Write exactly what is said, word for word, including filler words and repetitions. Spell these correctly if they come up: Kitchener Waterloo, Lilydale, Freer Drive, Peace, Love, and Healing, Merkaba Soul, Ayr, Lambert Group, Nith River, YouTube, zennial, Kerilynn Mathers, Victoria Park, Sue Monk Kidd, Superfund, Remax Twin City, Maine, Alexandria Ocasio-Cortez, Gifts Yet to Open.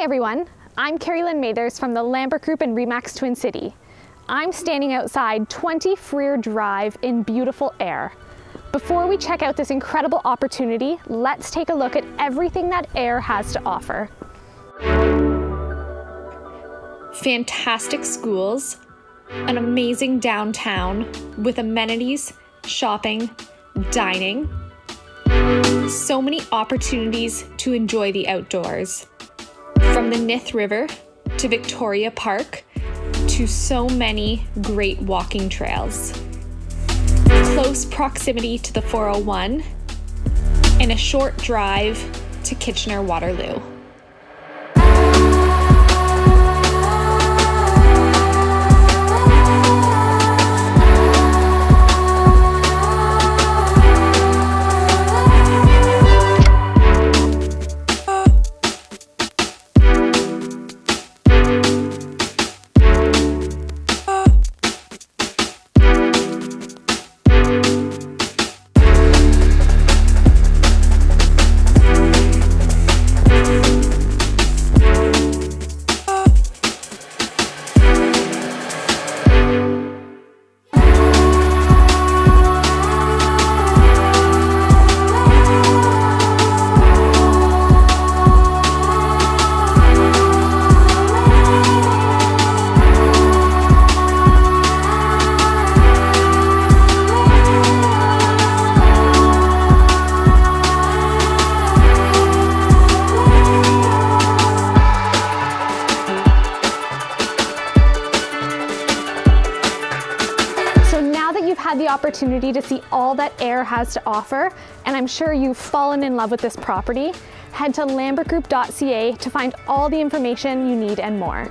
Hi everyone, I'm Kerilynn Mathers from the Lambert Group in Remax Twin City. I'm standing outside twenty Freer Drive in beautiful Ayr. Before we check out this incredible opportunity, let's take a look at everything that Ayr has to offer. Fantastic schools, an amazing downtown with amenities, shopping, dining, so many opportunities to enjoy the outdoors. From the Nith River to Victoria Park to so many great walking trails. Close proximity to the four oh one and a short drive to Kitchener Waterloo. Had the opportunity to see all that Ayr has to offer, and I'm sure you've fallen in love with this property. Head to lambert group dot c a to find all the information you need and more.